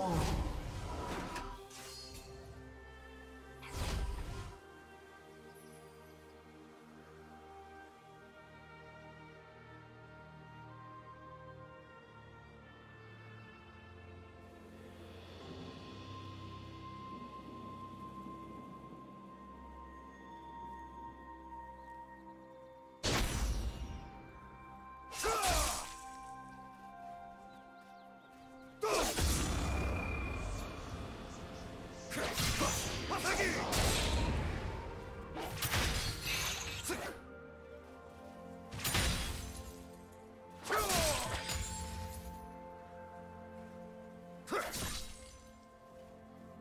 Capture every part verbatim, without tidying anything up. spawn.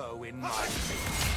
glow in my feet.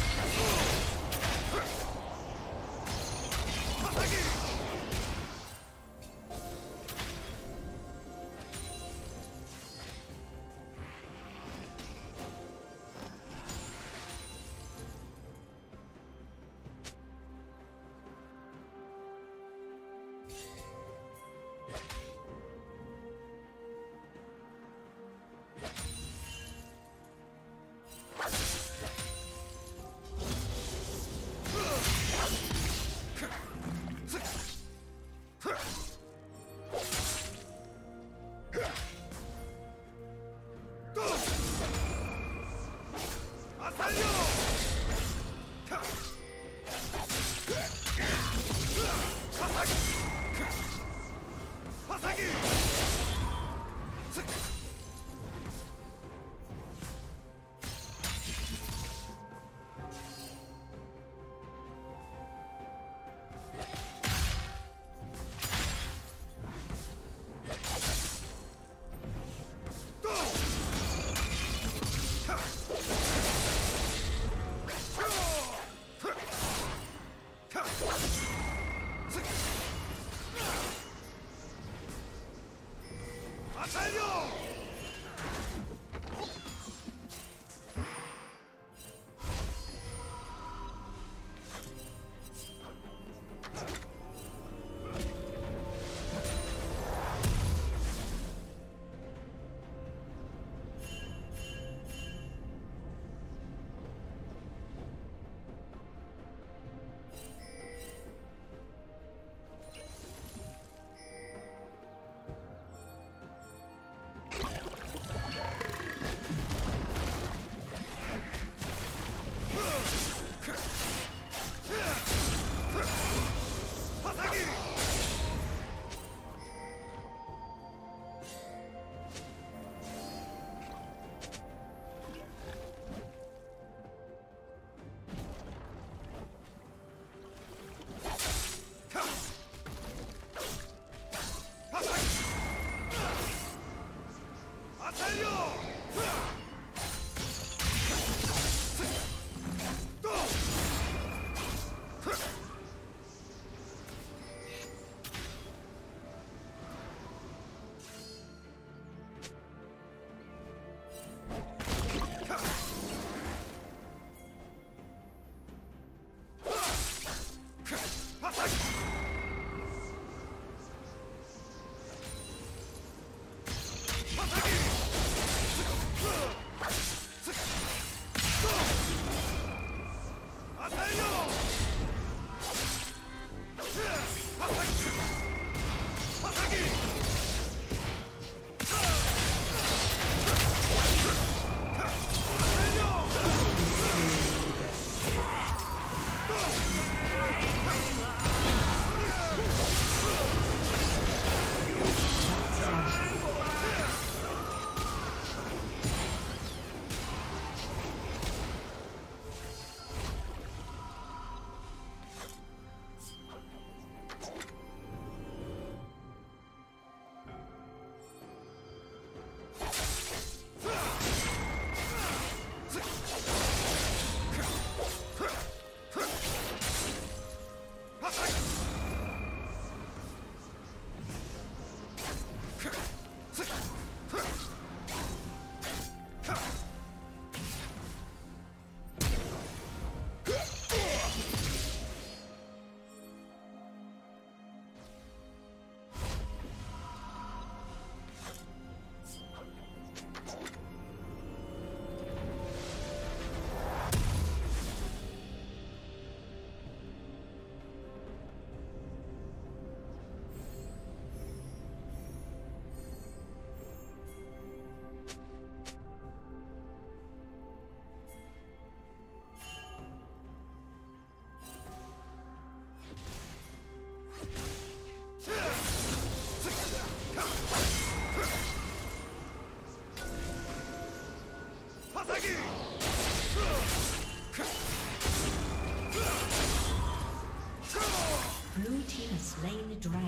Blue team has slain the dragon.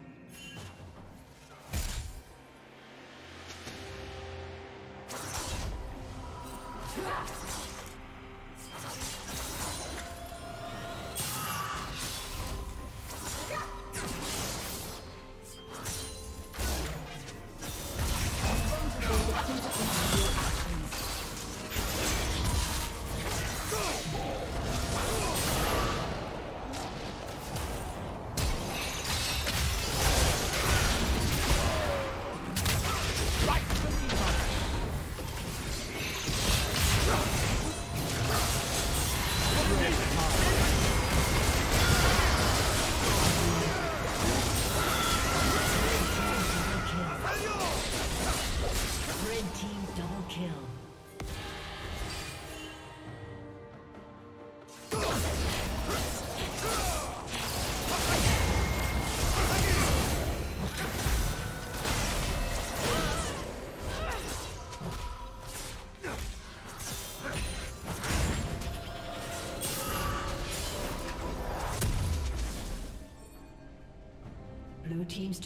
Blue team's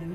Blue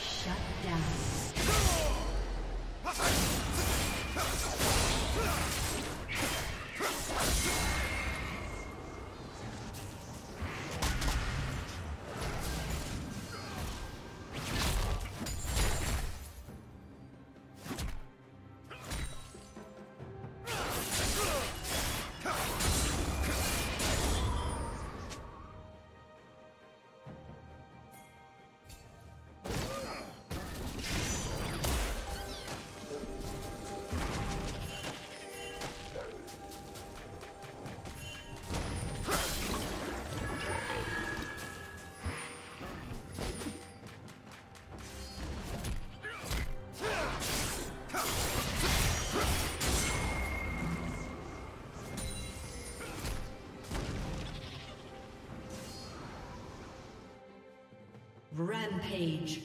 Shut down. Rampage. Unstoppable.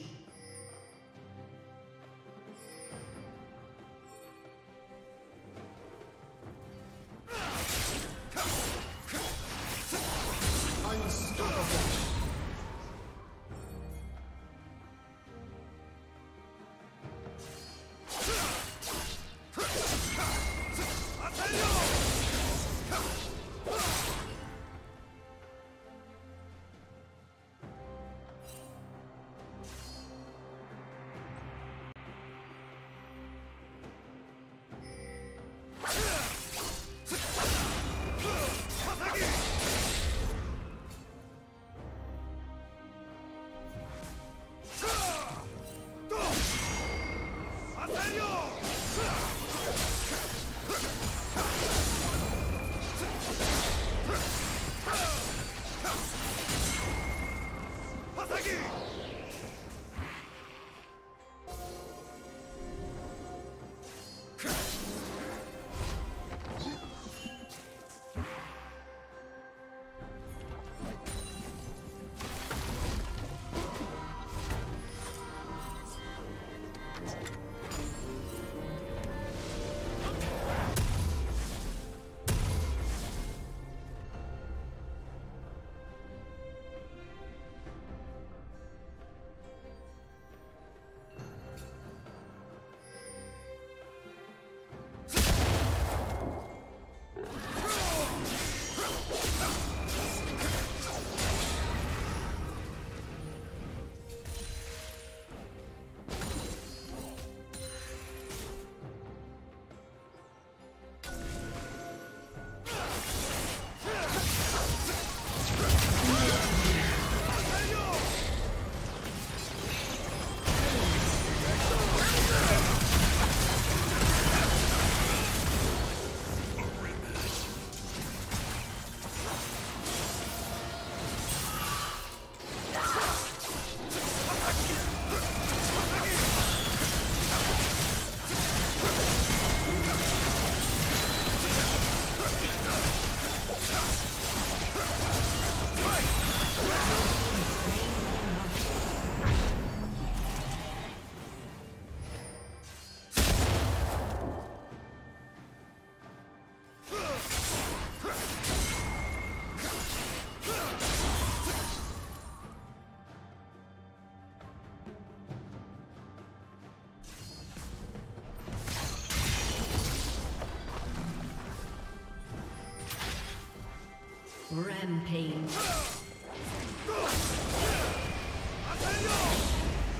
Rampage.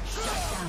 Shut down.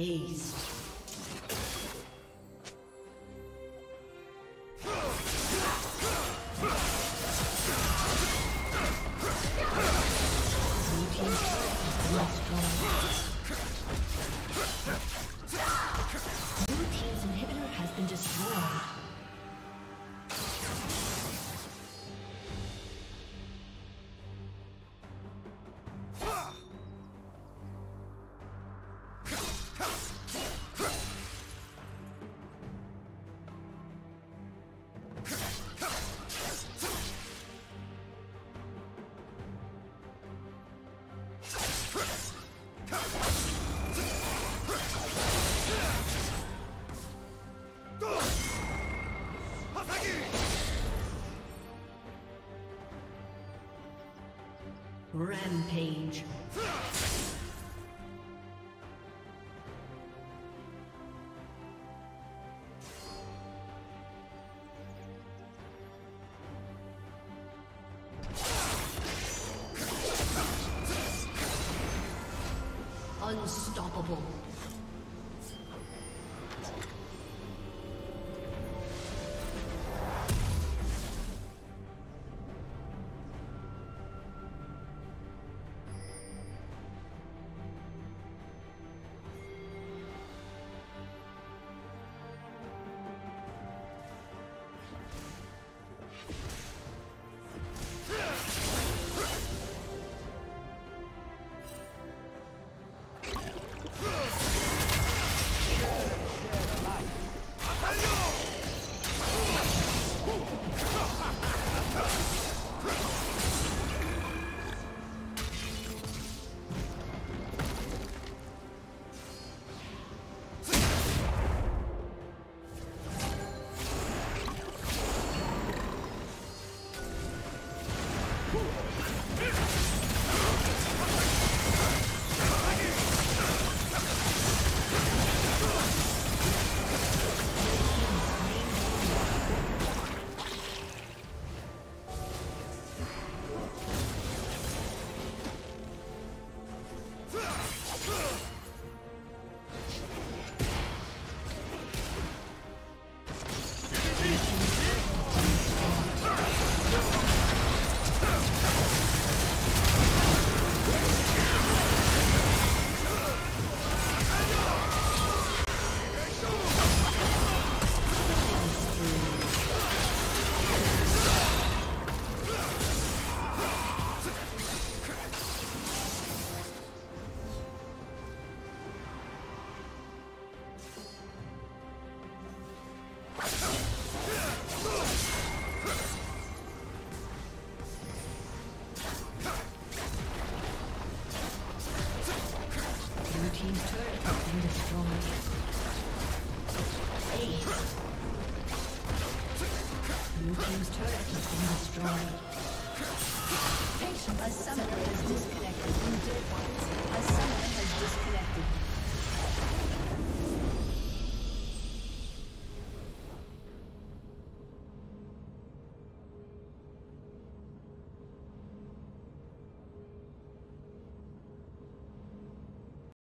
Ace. Rampage. Unstoppable. Go! team's turret has been destroyed. A summoner has disconnected.